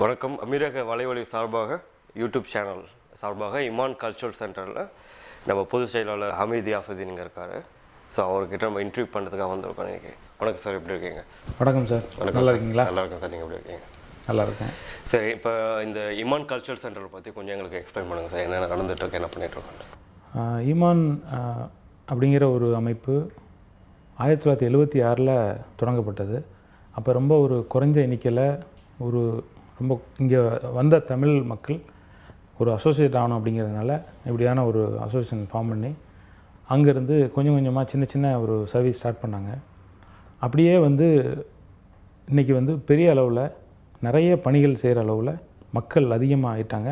வணக்கம். அமீரக வலைவலி சார்பாக யூடியூப் சேனல் சார்பாக இமான் கல்ச்சுரல் சென்டரில் நம்ம பொது செயலாளர் ஹமீத் யாசுதீன் இங்கே இருக்கார். ஸோ அவர்கிட்ட நம்ம இன்டர்வியூ பண்ணுறதுக்காக வந்திருக்கோம் இன்றைக்கி. வணக்கம் சார், எப்படி இருக்கீங்க? வணக்கம் சார், நல்லா இருக்கீங்களா? நல்லா இருக்கும் சார், நீங்கள் எப்படி இருக்கீங்க? நல்லா இருக்கேன். சரி, இப்போ இந்த இமான் கல்ச்சுரல் சென்டரை பற்றி கொஞ்சம் எங்களுக்கு எக்ஸ்பிளைன் பண்ணுங்கள் சார். என்னென்ன நடந்துகிட்ருக்கு, என்ன பண்ணிகிட்ருக்கோம்? இமான் அப்படிங்கிற ஒரு அமைப்பு 1976 தொடங்கப்பட்டது. அப்போ ரொம்ப ஒரு குறைஞ்ச எண்ணிக்கையில் ஒரு ரொம்ப இங்கே வந்த தமிழ் மக்கள் ஒரு அசோசியேட் ஆகணும் அப்படிங்கிறதுனால இப்படியான ஒரு அசோசியேஷன் ஃபார்ம் பண்ணி அங்கேருந்து கொஞ்சம் கொஞ்சமாக சின்ன சின்ன ஒரு சர்வீஸ் ஸ்டார்ட் பண்ணாங்க. அப்படியே வந்து இன்றைக்கி வந்து பெரிய அளவில் நிறைய பணிகள் செய்கிற அளவில் மக்கள் அதிகமாக ஆகிட்டாங்க.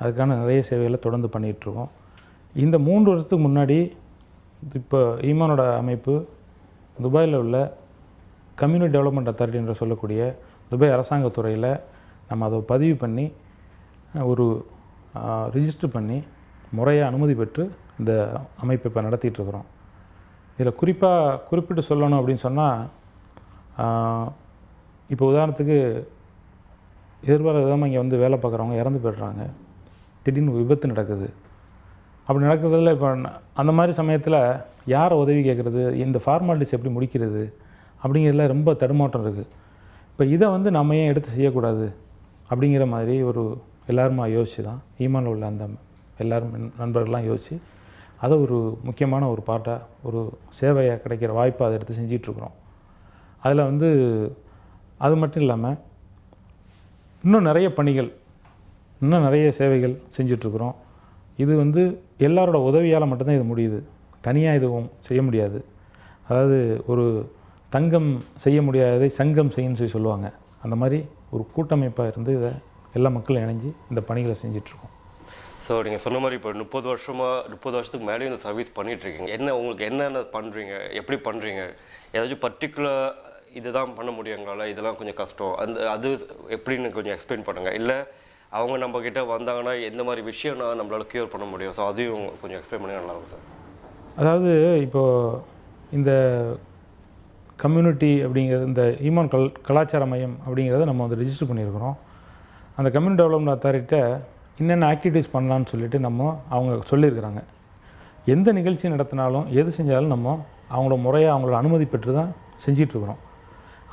அதுக்கான நிறைய சேவைகளை தொடர்ந்து பண்ணிகிட்ருக்கோம். இந்த 3 வருஷத்துக்கு முன்னாடி இப்போ ஈமானோட அமைப்பு துபாயில் உள்ள கம்யூனிட்டி டெவலப்மெண்ட் அத்தாரிட்டி என்று சொல்லக்கூடிய துபாய் அரசாங்கத்துறையில் நம்ம அதை பதிவு பண்ணி ஒரு ரிஜிஸ்டர் பண்ணி முறையாக அனுமதி பெற்று இந்த அமைப்பை இப்போ நடத்திட்டுருக்குறோம். இதில் குறிப்பிட்டு சொல்லணும் அப்படின்னு சொன்னால், இப்போ உதாரணத்துக்கு எதிர்பாராத விதமாக இங்கே வந்து வேலை பார்க்குறவங்க இறந்து போய்ட்றாங்க, திடீர்னு விபத்து நடக்குது. அப்படி நடக்கிறதுல இப்போ அந்த மாதிரி சமயத்தில் யாரை உதவி கேட்குறது, இந்த ஃபார்மாலிட்டிஸ் எப்படி முடிக்கிறது அப்படிங்கிறதுல ரொம்ப தடுமாற்றம் இருக்குது. இப்போ இதை வந்து நம்ம ஏன் எடுத்து செய்யக்கூடாது அப்படிங்கிற மாதிரி ஒரு எல்லாருமா யோசிச்சு தான் ஈமானில் உள்ள அந்த எல்லோரும் நண்பர்கள்லாம் யோசித்து அதை ஒரு முக்கியமான ஒரு பார்ட்டாக ஒரு சேவையாக கிடைக்கிற வாய்ப்பை அதை எடுத்து செஞ்சிகிட்ருக்குறோம். அதில் வந்து அது மட்டும் இல்லாமல் இன்னும் நிறைய பணிகள், இன்னும் நிறைய சேவைகள் செஞ்சிட்ருக்குறோம். இது வந்து எல்லாரோட உதவியால் மட்டும்தான் இது முடியுது, தனியாக இதுவும் செய்ய முடியாது. அதாவது ஒரு தங்கம் செய்ய முடியாததை சங்கம் செய்யணும்னு சொல்லி சொல்லுவாங்க. அந்த மாதிரி ஒரு கூட்டமைப்பாக இருந்து இதை எல்லா மக்களும் இணைஞ்சி இந்த பணிகளை செஞ்சிட்ருக்கோம். ஸோ நீங்கள் சொன்ன மாதிரி இப்போ 30 வருஷத்துக்கு மேலே இந்த சர்வீஸ் பண்ணிகிட்ருக்கீங்க. என்ன உங்களுக்கு என்னென்ன பண்ணுறீங்க, எப்படி பண்ணுறீங்க? ஏதாச்சும் பர்டிகுலர் இதுதான் பண்ண முடியுங்களால இதெல்லாம் கொஞ்சம் கஷ்டம், அந்த அது எப்படின்னு கொஞ்சம் எக்ஸ்பிளைன் பண்ணுங்கள். இல்லை அவங்க நம்மக்கிட்ட வந்தாங்கன்னா எந்த மாதிரி விஷயம்னா நம்மளால் க்யூர் பண்ண முடியும், ஸோ அதையும் கொஞ்சம் எக்ஸ்பிளைன் பண்ணி நல்லாயிருக்கும் சார். அதாவது இப்போது இந்த கம்யூனிட்டி அப்படிங்கிறது இந்த ஈமான் கலாச்சார மையம் அப்படிங்கிறத நம்ம வந்து ரிஜிஸ்டர் பண்ணியிருக்கிறோம். அந்த கம்யூனிட்டி டெவலப்மெண்ட் அத்தாரிட்ட என்னென்ன ஆக்டிவிட்டீஸ் பண்ணலான்னு சொல்லிவிட்டு நம்ம அவங்க சொல்லியிருக்கிறாங்க. எந்த நிகழ்ச்சி நடத்தினாலும் எது செஞ்சாலும் நம்ம அவங்களோட முறையாக அவங்களோட அனுமதி பெற்று தான் செஞ்சிட்ருக்குறோம்.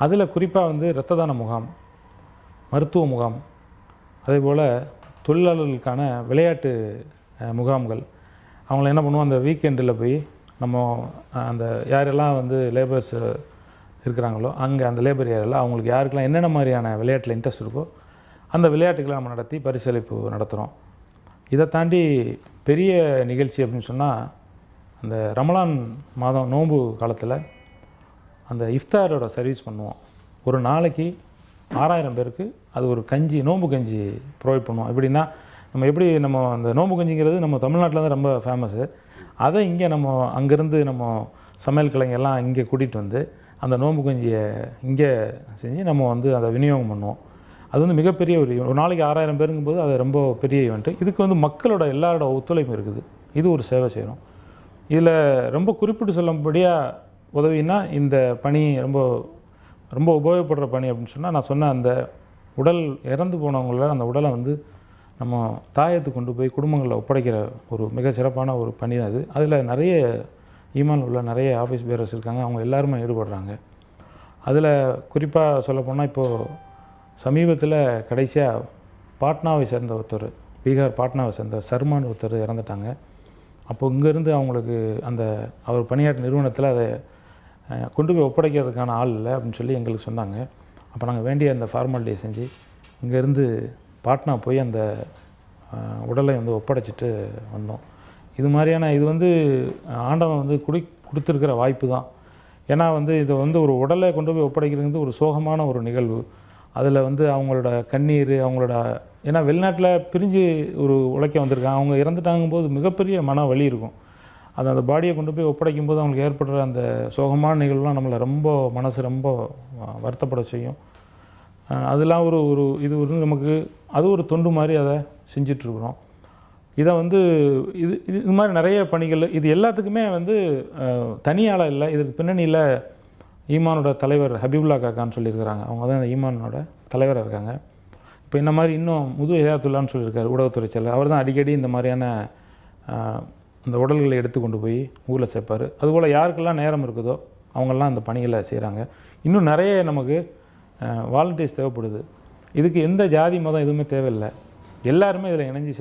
அதில் குறிப்பாக வந்து இரத்த தான முகாம், மருத்துவ முகாம், அதேபோல் தொழிலாளர்களுக்கான விளையாட்டு முகாம்கள். அவங்கள என்ன பண்ணுவோம், அந்த வீக்கெண்டில் போய் நம்ம அந்த யாரெல்லாம் வந்து லேபர்ஸ் இருக்கிறாங்களோ அங்கே அந்த லேபர் யாரெல்லாம் அவங்களுக்கு யாருக்கெல்லாம் என்னென்ன மாதிரியான விளையாட்டில் இன்ட்ரெஸ்ட் இருக்கோ அந்த விளையாட்டுகளை நம்ம நடத்தி பரிசளிப்பு நடத்துகிறோம். இதை தாண்டி பெரிய நிகழ்ச்சி அப்படின்னு சொன்னால், அந்த ரமலான் மாதம் நோன்பு காலத்தில் அந்த இஃப்தாரோட சர்வீஸ் பண்ணுவோம். ஒரு நாளைக்கு 6000 பேருக்கு அது ஒரு கஞ்சி, நோம்பு கஞ்சி ப்ரொவைட் பண்ணுவோம். எப்படின்னா நம்ம எப்படி நம்ம அந்த நோம்பு கஞ்சிங்கிறது நம்ம தமிழ்நாட்டில் தான் ரொம்ப ஃபேமஸ்ஸு. அதை இங்கே நம்ம அங்கேருந்து நம்ம சமையல் கலைஞெல்லாம் இங்கே கூட்டிகிட்டு வந்து அந்த நோம்பு கஞ்சியை இங்கே செஞ்சு நம்ம வந்து அதை விநியோகம் பண்ணுவோம். அது வந்து மிகப்பெரிய ஒரு நாளைக்கு 6000 பேருங்கும்போது அது ரொம்ப பெரிய ஈவெண்ட்டு. இதுக்கு வந்து மக்களோட எல்லாரோட ஒத்துழைப்பு இருக்குது. இது ஒரு சேவை செய்கிறோம். இதில் ரொம்ப குறிப்பிட்டு சொல்லும்படியாக உதவினா இந்த பணி ரொம்ப ரொம்ப உபயோகப்படுற பணி அப்படின்னு சொன்னால், நான் சொன்ன அந்த உடல் இறந்து போனவங்கள அந்த உடலை வந்து நம்ம தாயத்துக்கு கொண்டு போய் குடும்பங்களில் ஒப்படைக்கிற ஒரு மிக சிறப்பான ஒரு பணி தான் அது. அதில் நிறைய ஈமான் உள்ள நிறைய ஆஃபீஸ் பேரர்ஸ் இருக்காங்க, அவங்க எல்லாருமே ஈடுபடுறாங்க. அதில் குறிப்பாக சொல்லப்போனால் இப்போது சமீபத்தில் கடைசியாக பாட்னாவை சேர்ந்த ஒருத்தர், பீகார் பாட்னாவை சேர்ந்த சர்மான் ஒருத்தர் இறந்துட்டாங்க. அப்போது இங்கேருந்து அவங்களுக்கு அந்த அவர் பணியாற்ற நிறுவனத்தில் அதை கொண்டு போய் ஒப்படைக்கிறதுக்கான ஆள் இல்லை அப்படின்னு சொல்லி எங்களுக்கு சொன்னாங்க. அப்போ நாங்கள் வேண்டிய அந்த ஃபார்மாலிட்டியை செஞ்சு இங்கேருந்து பாட்னா போய் அந்த உடலை வந்து ஒப்படைச்சிட்டு வந்தோம். இது மாதிரியான இது வந்து ஆண்டவன் வந்து கொடுத்துருக்கிற வாய்ப்பு தான். ஏன்னா வந்து இதை வந்து ஒரு உடலை கொண்டு போய் ஒப்படைக்கிறது ஒரு சோகமான ஒரு நிகழ்வு. அதில் வந்து அவங்களோட கண்ணீர், அவங்களோட ஏன்னா வெளிநாட்டில் பிரிஞ்சு ஒரு உழைக்க வந்திருக்காங்க, அவங்க இறந்துட்டாங்கும்போது மிகப்பெரிய மன வலி இருக்கும். அது அந்த பாடியை கொண்டு போய் ஒப்படைக்கும்போது அவங்களுக்கு ஏற்படுற அந்த சோகமான நிகழ்வுலாம் நம்மளை ரொம்ப மனசு ரொம்ப வருத்தப்பட செய்யும். அதெல்லாம் ஒரு ஒரு இது ஒரு நமக்கு அது ஒரு தொண்டு மாதிரி அதை செஞ்சிட்ருக்குறோம். இதை வந்து இது இது மாதிரி நிறைய பணிகள். இது எல்லாத்துக்குமே வந்து தனியால் இல்லை, இதுக்கு பின்னணியில் ஈமானோட தலைவர் ஹபீபுல்லா காக்கான்னு சொல்லியிருக்கிறாங்க. அவங்க தான் இந்த ஈமானோட தலைவராக இருக்காங்க. இப்போ இந்த மாதிரி இன்னும் முது ஹிதாயத்துல்லான்னு சொல்லியிருக்காரு ஊடகத்துறை செயலர். அவர் தான் அடிக்கடி இந்த மாதிரியான இந்த உடல்களை எடுத்து கொண்டு போய் ஊரில் சேர்ப்பார். அதுபோல் யாருக்கெல்லாம் நேரம் இருக்குதோ அவங்கெல்லாம் அந்த பணிகளை செய்கிறாங்க. இன்னும் நிறைய நமக்கு வாலண்டியர்ஸ் தேவைப்படுது. இதுக்கு எந்த ஜாதி மதம் எதுவுமே தேவையில்லை, எல்லாருமே இதில் இணைஞ்சு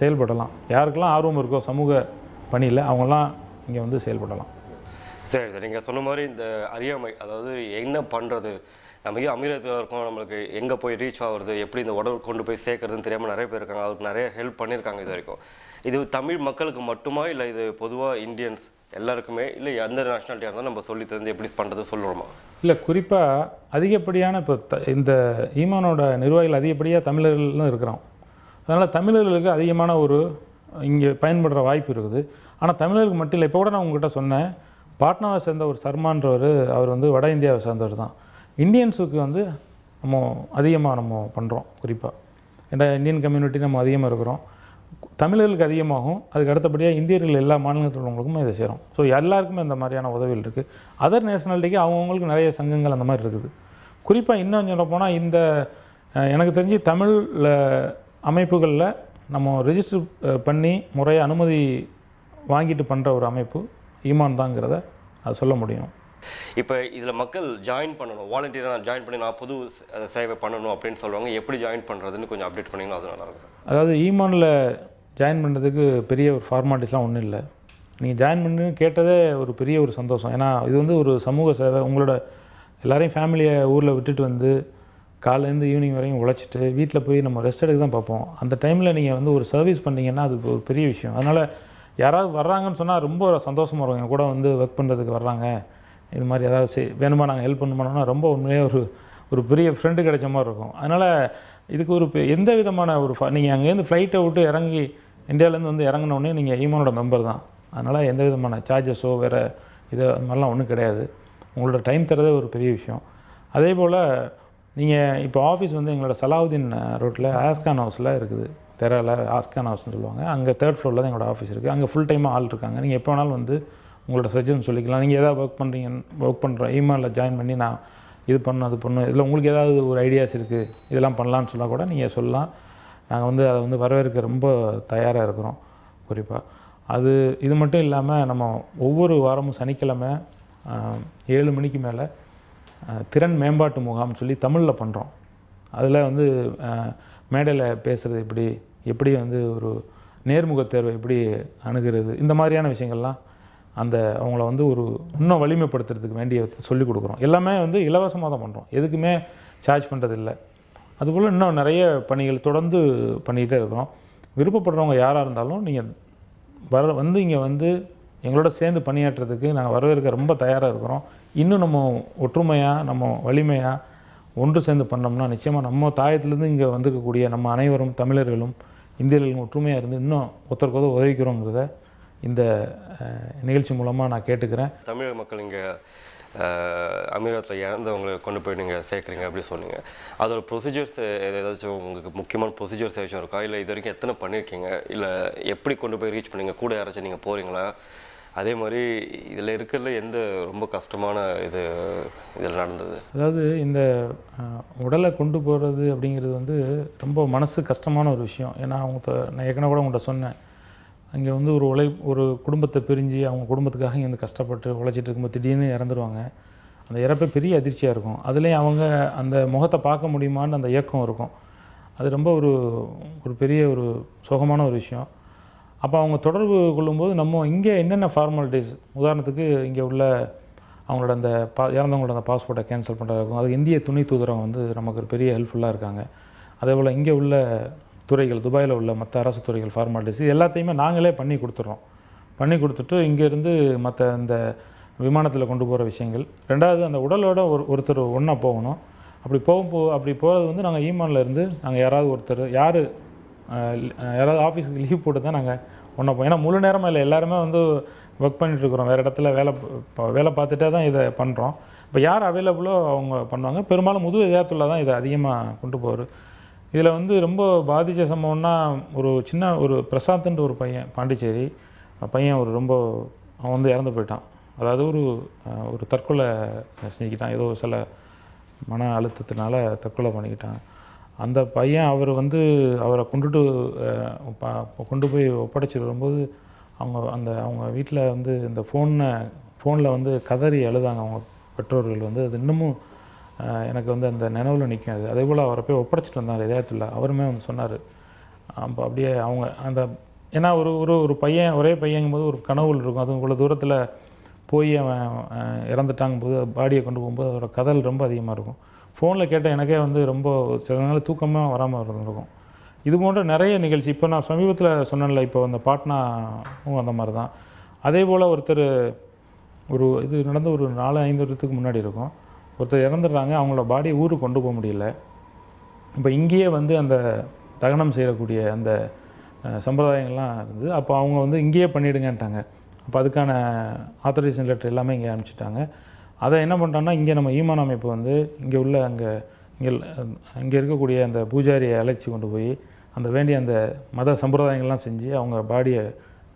செயல்படலாம். யாருக்கெல்லாம் ஆர்வம் இருக்கோ சமூக பணியில் அவங்களாம் இங்கே வந்து செயல்படலாம். சரி சார், நீங்கள் சொன்ன மாதிரி இந்த அறியாமை, அதாவது என்ன பண்ணுறது, நம்ம ஏன் அமீரத்தில் இருக்கோம், நம்மளுக்கு எங்கே போய் ரீச் ஆகுறது, எப்படி இந்த உடல் கொண்டு போய் சேர்க்குறதுன்னு தெரியாமல் நிறைய பேர் இருக்காங்க. அதுக்கு நிறைய ஹெல்ப் பண்ணியிருக்காங்க இது வரைக்கும். இது தமிழ் மக்களுக்கு மட்டுமா, இல்லை இது பொதுவாக இந்தியன்ஸ் எல்லாருக்குமே, இல்லை எந்த நேஷ்னாலிட்டியாக இருந்தாலும் நம்ம சொல்லி தந்து எப்படி பண்ணுறது சொல்லணுமா? இல்லை, குறிப்பாக அதிகப்படியான இப்போ இந்த ஈமானோட நிர்வாகிகள் அதிகப்படியாக தமிழர்கள்லாம் இருக்கிறோம். அதனால் தமிழர்களுக்கு அதிகமான ஒரு இங்கே பயன்படுற வாய்ப்பு இருக்குது. ஆனால் தமிழர்களுக்கு மட்டும் இல்லை. இப்போ கூட நான் உங்கள்கிட்ட சொன்னேன், பாட்னாவை சேர்ந்த ஒரு சர்மான்றவர், அவர் வந்து வட இந்தியாவை சேர்ந்தவர் தான். இந்தியன்ஸுக்கு வந்து நம்ம அதிகமாக நம்ம பண்ணுறோம். குறிப்பாக ஏன்னா இந்தியன் கம்யூனிட்டி நம்ம அதிகமாக இருக்கிறோம், தமிழர்களுக்கு அதிகமாகும். அதுக்கு அடுத்தபடியாக இந்தியர்கள் எல்லா மாநிலத்தில் உள்ளவங்களுக்கும் இதை சேரும். ஸோ எல்லாருக்குமே இந்த மாதிரியான உதவிகள் இருக்குது. அதர் நேஷனாலிட்டிக்கு அவங்கவுங்களுக்கு நிறைய சங்கங்கள் அந்த மாதிரி இருக்குது. குறிப்பாக இன்னும் சொல்ல போனால் இந்த எனக்கு தெரிஞ்சு தமிழ் அமைப்புகளில் நம்ம ரெஜிஸ்டர் பண்ணி முறையாக அனுமதி வாங்கிட்டு பண்ணுற ஒரு அமைப்பு ஈமான் தாங்கிறத அது சொல்ல முடியும். இப்போ இதில் மக்கள் ஜாயின் பண்ணணும், வாலண்டியராக நான் ஜாயின் பண்ணி நான் புது சேவை பண்ணணும் அப்படின்னு சொல்லுவாங்க. எப்படி ஜாயின் பண்ணுறதுன்னு கொஞ்சம் அப்டேட் பண்ணிங்கன்னா அது நல்லாயிருக்கும் சார். அதாவது ஈமானில் ஜாயின் பண்ணுறதுக்கு பெரிய ஒரு ஃபார்மாலிட்டிஸ்லாம் ஒன்றும் இல்லை. நீங்கள் ஜாயின் பண்ணு கேட்டதே ஒரு பெரிய ஒரு சந்தோஷம். ஏன்னா இது வந்து ஒரு சமூக சேவை. உங்களோட எல்லோரையும் ஃபேமிலியை ஊரில் விட்டுட்டு வந்து காலையிலேருந்து ஈவினிங் வரையும் உழைச்சிட்டு வீட்டில் போய் நம்ம ரெஸ்ட் எடுக்க தான் பார்ப்போம். அந்த டைமில் நீங்கள் வந்து ஒரு சர்வீஸ் பண்ணிங்கன்னா அது ஒரு பெரிய விஷயம். அதனால் யாராவது வர்றாங்கன்னு சொன்னால் ரொம்ப சந்தோஷமாக இருக்கும். எங்கள் கூட வந்து ஒர்க் பண்ணுறதுக்கு வர்றாங்க, இது மாதிரி ஏதாவது வேணுமா நாங்கள் ஹெல்ப் பண்ணணும்னா ரொம்ப உண்மையாக ஒரு பெரிய ஃப்ரெண்டு கிடைச்ச மாதிரி இருக்கும். அதனால் இதுக்கு ஒரு எந்த விதமான ஒரு நீங்கள் அங்கேருந்து ஃப்ளைட்டை விட்டு இறங்கி இந்தியாவிலேருந்து வந்து இறங்கினோடனே நீங்கள் ஈமானோட மெம்பர் தான். அதனால் எந்த விதமான சார்ஜஸோ வேறு இது அது மாதிரிலாம் ஒன்றும் கிடையாது. உங்களோட டைம் தரதே ஒரு பெரிய விஷயம். அதே போல் நீங்கள் இப்போ ஆஃபீஸ் வந்து எங்களோட சலாவுதீன் ரோட்டில் ஆஸ்கான் ஹவுஸில் இருக்குது. தெரால ஆஸ்கான் ஹவுஸ்னு சொல்லுவாங்க. அங்கே தேர்ட் ஃப்ளோரில் தான் எங்களோட ஆஃபீஸ் இருக்குது. அங்கே ஃபுல் டைமாக ஆள் இருக்காங்க. நீங்கள் எப்போ வேணாலும் வந்து உங்களோட சஜஷன் சொல்லிக்கலாம். நீங்கள் எதாவது ஒர்க் பண்ணுற ஈமானில் ஜாயின் பண்ணி நான் இது பண்ணணும் அது பண்ணணும், இதில் உங்களுக்கு ஏதாவது ஒரு ஐடியாஸ் இருக்குது, இதெல்லாம் பண்ணலான்னு சொன்னால் கூட நீங்கள் சொல்லலாம். நாங்கள் வந்து அதை வந்து வரவேற்க ரொம்ப தயாராக இருக்கிறோம். குறிப்பாக இது மட்டும் இல்லாமல் நம்ம ஒவ்வொரு வாரமும் சனிக்கிழமை 7 மணிக்கு மேலே திறன் மேம்பாட்டு முகாம்னு சொல்லி தமிழில் பண்ணுறோம். அதில் வந்து மேடையில் பேசுகிறது எப்படி வந்து ஒரு நேர்முக தேர்வை எப்படி அணுகிறது, இந்த மாதிரியான விஷயங்கள்லாம் அந்த அவங்கள வந்து ஒரு இன்னும் வலிமைப்படுத்துறதுக்கு வேண்டிய சொல்லிக் கொடுக்குறோம். எல்லாமே வந்து இலவசமாக தான் பண்ணுறோம், எதுக்குமே சார்ஜ் பண்ணுறதில்லை. அதுபோல் இன்னும் நிறைய பணிகள் தொடர்ந்து பண்ணிக்கிட்டே இருக்கிறோம். விருப்பப்படுறவங்க யாராக இருந்தாலும் நீங்கள் வந்து இங்கே வந்து எங்களோட சேர்ந்து பணியாற்றுறதுக்கு நாங்கள் வரவேற்க ரொம்ப தயாராக இருக்கிறோம். இன்னும் நம்ம ஒற்றுமையாக நம்ம வலிமையாக ஒன்று சேர்ந்து பண்ணோம்னா நிச்சயமாக நம்ம தாயத்துலேருந்து இங்கே வந்திருக்கக்கூடிய நம்ம அனைவரும் தமிழர்களும் இந்தியர்களும் ஒற்றுமையாக இருந்து இன்னும் ஒருத்தருக்கு உதவிக்கிறோங்கிறத இந்த நிகழ்ச்சி மூலமாக நான் கேட்டுக்கிறேன். தமிழக மக்கள் இங்கே அமீரகத்தில் இறந்தவங்களை கொண்டு போய் நீங்கள் சேர்க்குறீங்க அப்படின்னு சொன்னீங்க. அதோட ப்ரொசீஜர்ஸ் ஏதாச்சும் உங்களுக்கு முக்கியமான ப்ரொசீஜர்ஸ் ஏதாச்சும் இருக்கா, இல்லை இது வரைக்கும் எத்தனை பண்ணியிருக்கீங்க, இல்லை எப்படி கொண்டு போய் ரீச் பண்ணீங்க, கூட யாராச்சும் நீங்கள் போகிறீங்களா? அதே மாதிரி இதில் இருக்கிறதுல எந்த ரொம்ப கஷ்டமான இதில் நடந்தது? அதாவது இந்த உடலை கொண்டு போகிறது அப்படிங்கிறது வந்து ரொம்ப மனசு கஷ்டமான ஒரு விஷயம். ஏன்னா நான் ஏற்கனவே கூட உங்கள்கிட்ட சொன்னேன், அங்கே வந்து ஒரு குடும்பத்தை பிரிஞ்சு அவங்க குடும்பத்துக்காக இங்கே வந்து கஷ்டப்பட்டு உழைச்சிட்டு இருக்கும்போது திடீர்னு இறந்துடுவாங்க. அந்த இறப்பே பெரிய அதிர்ச்சியாக இருக்கும். அதுலேயும் அவங்க அந்த முகத்தை பார்க்க முடியுமான்னு அந்த ஏக்கம் இருக்கும். அது ரொம்ப ஒரு பெரிய ஒரு சோகமான ஒரு விஷயம். அப்போ அவங்க தொடர்பு கொள்ளும்போது நம்ம இங்கே என்னென்ன ஃபார்மாலிட்டிஸ், உதாரணத்துக்கு இங்கே உள்ள அவங்களோட அந்த இறந்தவங்களோட அந்த பாஸ்போர்ட்டை கேன்சல் பண்ணுறதா இருக்கும். அதுக்கு இந்திய துணை தூதரகம் வந்து நமக்கு ஒரு பெரிய ஹெல்ப்ஃபுல்லாக இருக்காங்க. அதே போல் இங்கே உள்ள துறைகள், துபாயில் உள்ள மற்ற அரசு துறைகள் ஃபார்மாலிட்டிஸ் இது எல்லாத்தையுமே நாங்களே பண்ணி கொடுத்துட்றோம். பண்ணி கொடுத்துட்டு இங்கேருந்து மற்ற இந்த விமானத்தில் கொண்டு போகிற விஷயங்கள். ரெண்டாவது, அந்த உடலோட ஒருத்தர் ஒன்றா போகணும். அப்படி போகிறது வந்து நாங்கள் ஈமானில் இருந்து நாங்கள் யாராவது ஒருத்தர் யாராவது ஆஃபீஸுக்கு லீவ் போட்டு தான் நாங்கள் ஒன்றா போவோம். ஏன்னா முழு நேரமாக இல்லை, எல்லாருமே வந்து ஒர்க் பண்ணிகிட்ருக்குறோம். வேறு இடத்துல வேலை பார்த்துட்டே தான் இதை பண்ணுறோம். இப்போ யார் அவைலபிளோ அவங்க பண்ணுவாங்க. பெரும்பாலும் முது ஏதாத்துல தான் இதை அதிகமாக கொண்டு போவார். இதில் வந்து ரொம்ப பாதித்த சம்பவம்னா ஒரு பிரசாந்த்ன்ற ஒரு பையன், பாண்டிச்சேரி பையன், அவன் வந்து இறந்து போயிட்டான். அதாவது ஒரு தற்கொலை செஞ்சுக்கிட்டான். ஏதோ சில மன அழுத்தத்தினால தற்கொலை பண்ணிக்கிட்டான். அந்த பையன் அவர் வந்து அவரை கொண்டுட்டு கொண்டு போய் ஒப்படைச்சிட்டு வரும்போது அவங்க அவங்க வீட்டில் வந்து இந்த ஃபோனில் வந்து கதறி எழுதாங்க அவங்க பெற்றோர்கள் வந்து. அது இன்னமும் எனக்கு வந்து அந்த நினைவில் நிற்கும். அது அதே போல் அவரை போய் ஒப்படைச்சிட்டு வந்தார் இதயத்தில். அவருமே வந்து சொன்னார் அப்போ அப்படியே அவங்க அந்த ஏன்னா ஒரு ஒரு ஒரு பையன் ஒரே பையங்கும்போது ஒரு கனவுகள் இருக்கும். அது இவ்வளோ தூரத்தில் போய் அவன் இறந்துட்டாங்க போது பாடியை கொண்டு போகும்போது அதோட கதல் ரொம்ப அதிகமாக இருக்கும். ஃபோனில் கேட்டால் எனக்கே வந்து ரொம்ப சில நாள் தூக்கமாக வராமல் இருந்திருக்கும். இது போன்ற நிறைய நிகழ்ச்சி இப்போ நான் சமீபத்தில் சொன்னேன்ல, இப்போ அந்த பாட்னாவும் அந்த மாதிரி தான். அதே போல் ஒருத்தர் ஒரு இது நடந்து ஒரு 4-5 வருஷத்துக்கு முன்னாடி இருக்கும். ஒருத்தர் இறந்துடுறாங்க, அவங்களோட பாடியை ஊருக்கு கொண்டு போக முடியல. இப்போ இங்கேயே வந்து அந்த தகனம் செய்யக்கூடிய அந்த சம்பிரதாயங்கள்லாம் இருந்தது. அப்போ அவங்க வந்து இங்கேயே பண்ணிவிடுங்கன்ட்டாங்க. அப்போ அதுக்கான ஆத்தரைசேஷன் லெட்டர் எல்லாமே இங்கே அனுப்பிச்சிட்டாங்க. அதை என்ன பண்ணுறாங்கன்னா இங்கே நம்ம ஈமான் அமைப்பு வந்து இங்கே உள்ள இங்கே இருக்கக்கூடிய அந்த பூஜாரியை அழைச்சி கொண்டு போய் அந்த வேண்டிய அந்த மத சம்பிரதாயங்கள்லாம் செஞ்சு அவங்க பாடியை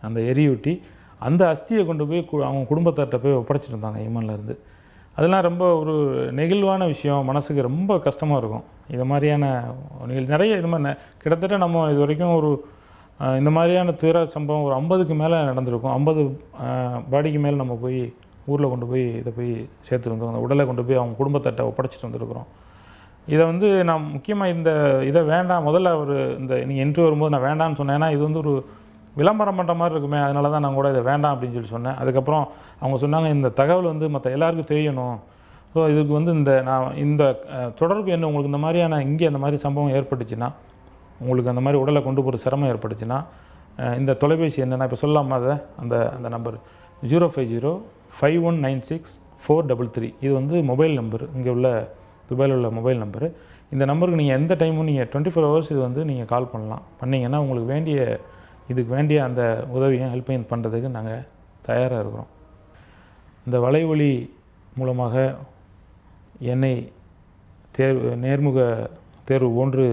அந்த எரியூட்டி அந்த அஸ்தியை கொண்டு போய் அவங்க குடும்பத்தார்ட்ட போய் ஒப்படைச்சிட்டு இருந்தாங்க ஈமான்லேருந்து. அதெல்லாம் ரொம்ப ஒரு நெகிழ்வான விஷயம், மனசுக்கு ரொம்ப கஷ்டமாக இருக்கும். இது மாதிரியான நிகழ்ச்சி நிறைய இது மாதிரி கிட்டத்தட்ட நம்ம இது வரைக்கும் ஒரு இந்த மாதிரியான துயர சம்பவம் ஒரு 50க்கு மேலே நடந்திருக்கும். 50 பாடிக்கு மேலே நம்ம போய் ஊரில் கொண்டு போய் இதை போய் சேர்த்துட்டு வந்துருக்கோம். அந்த உடலை கொண்டு போய் அவங்க குடும்பத்தட்ட ஒப்படைச்சிட்டு வந்துருக்குறோம். இதை வந்து நான் முக்கியமாக இந்த இதை வேண்டாம் முதல்ல ஒரு இந்த நீங்கள் இன்ட்ரிவ் வரும்போது நான் வேண்டான்னு சொன்னேன். ஏன்னா இது வந்து ஒரு விளம்பரம் பண்ணுற மாதிரி இருக்குமே, அதனால தான் நான் கூட இதை வேண்டாம் அப்படின்னு சொல்லி சொன்னேன். அதுக்கப்புறம் அவங்க சொன்னாங்க இந்த தகவல் வந்து மற்ற எல்லாருக்கும் தெரியணும். ஸோ இதுக்கு வந்து இந்த நான் இந்த தொடர்பு என்ன உங்களுக்கு இந்த மாதிரியான இங்கே அந்த மாதிரி சம்பவம் ஏற்பட்டுச்சுன்னா உங்களுக்கு அந்த மாதிரி உடலை கொண்டு போகிற சிரமம் ஏற்பட்டுச்சுன்னா இந்த தொலைபேசி என்னென்னா இப்போ சொல்லாமா அதை அந்த அந்த நம்பர் 0505196 433 இது வந்து மொபைல் நம்பர். இங்கே உள்ள துபாயில் உள்ள மொபைல் நம்பரு. இந்த நம்பருக்கு நீங்கள் எந்த டைமும் நீங்கள் 24 hours இது வந்து நீங்கள் கால் பண்ணலாம். பண்ணிங்கன்னா உங்களுக்கு வேண்டிய இதுக்கு வேண்டிய அந்த உதவியும் ஹெல்ப்பையும் பண்ணுறதுக்கு நாங்கள் தயாராக இருக்கிறோம். இந்த வலைவழி மூலமாக என்னை தேர்வு நேர்முக தேர்வு ஒன்று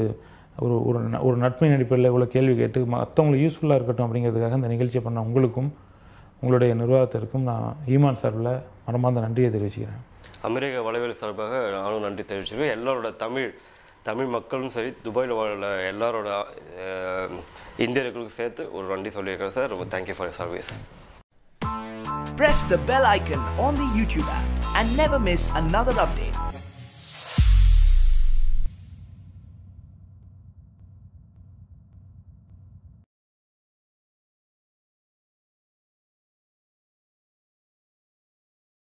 ஒரு ஒரு ஒரு நட்பின் அடிப்படையில் இவ்வளோ கேள்வி கேட்டு மற்றவங்களுக்கு யூஸ்ஃபுல்லாக இருக்கட்டும் அப்படிங்கிறதுக்காக இந்த நிகழ்ச்சியை பண்ண உங்களுக்கும் உங்களுடைய நிர்வாகத்திற்கும் நான் ஈமான் சார்பில் மனமார்ந்த நன்றியை தெரிவிச்சுக்கிறேன். அமெரிக்க வலைவழி சார்பாக நானும் நன்றி தெரிவிச்சுக்கிறேன். எல்லாரோட தமிழ் மக்களும் சரி, துபாயில் வாழ எல்லாரோட இந்தியர்களுக்கும் சேர்த்து ஒரு நன்றி சொல்லியிருக்கிறேன் சார். ரொம்ப thank you for your service. Press the bell icon on the YouTube app and never miss another update.